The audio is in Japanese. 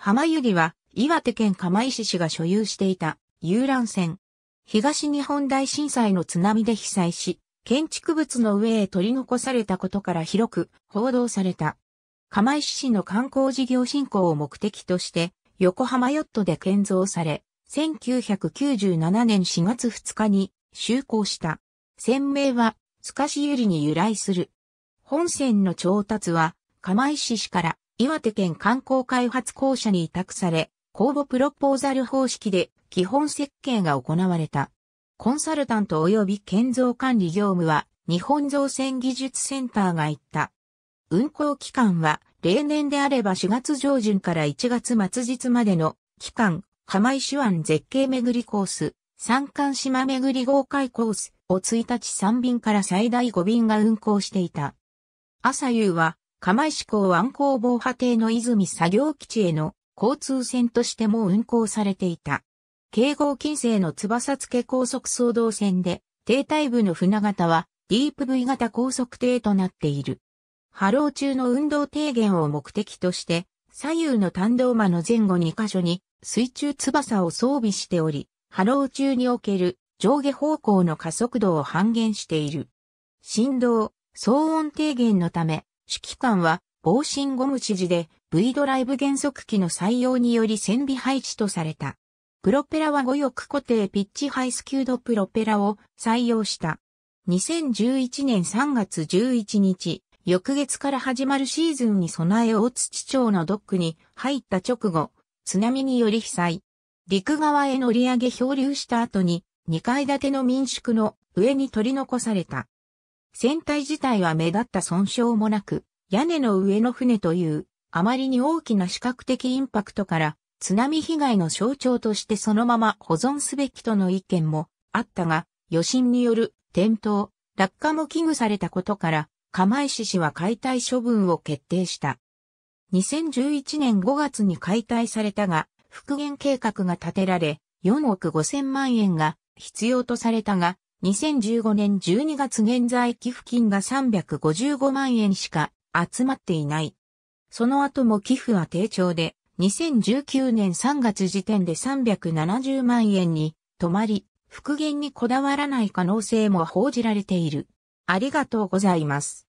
浜湯木は岩手県釜石市が所有していた遊覧船。東日本大震災の津波で被災し、建築物の上へ取り残されたことから広く報道された。釜石市の観光事業振興を目的として横浜ヨットで建造され、1997年4月2日に就航した。船名は透かし由里に由来する。本船の調達は釜石市から岩手県観光開発公社に委託され、公募プロポーザル方式で基本設計が行われた。コンサルタント及び建造管理業務は日本造船技術センターが行った。運航期間は例年であれば4月上旬から1月末日までの期間、釜石湾絶景巡りコース、三寒島巡り豪快コースを1日3便から最大5便が運航していた。朝夕は釜石港湾港防波堤の泉作業基地への交通船としても運航されていた。京号近世の翼付高速双胴船で、艇体部の船型はディープ V 型高速艇となっている。波浪中の運動低減を目的として、左右の単胴間の前後2箇所に水中翼を装備しており、波浪中における上下方向の加速度を半減している。振動、騒音低減のため、主機関は防振ゴム支持で V ドライブ減速機の採用により船尾配置とされた。プロペラは5翼固定ピッチハイスキュードプロペラを採用した。2011年3月11日、翌月から始まるシーズンに備え大槌町のドックに入った直後、津波により被災。陸側へ乗り上げ漂流した後に、2階建ての民宿の上に取り残された。船体自体は目立った損傷もなく、屋根の上の船という、あまりに大きな視覚的インパクトから、津波被害の象徴としてそのまま保存すべきとの意見もあったが、余震による転倒、落下も危惧されたことから、釜石市は解体処分を決定した。2011年5月に解体されたが、復元計画が立てられ、4億5,000万円が必要とされたが、2015年12月現在寄付金が355万円しか集まっていない。その後も寄付は低調で、2019年3月時点で370万円に止まり、復元にこだわらない可能性も報じられている。ありがとうございます。